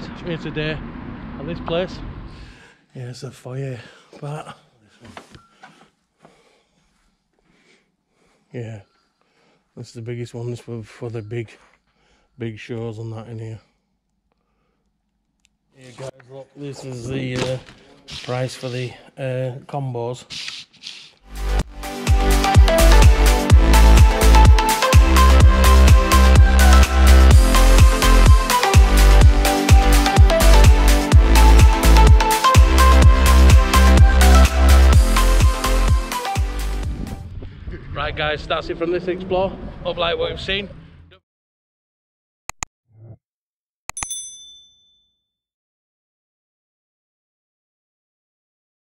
guys, it's me today at this place. Here's the foyer part. Yeah, this is the biggest one. This was for the big shows and that in here. Here guys, look, this is the price for the combos. Guys, that's it from this explore of like what we've seen.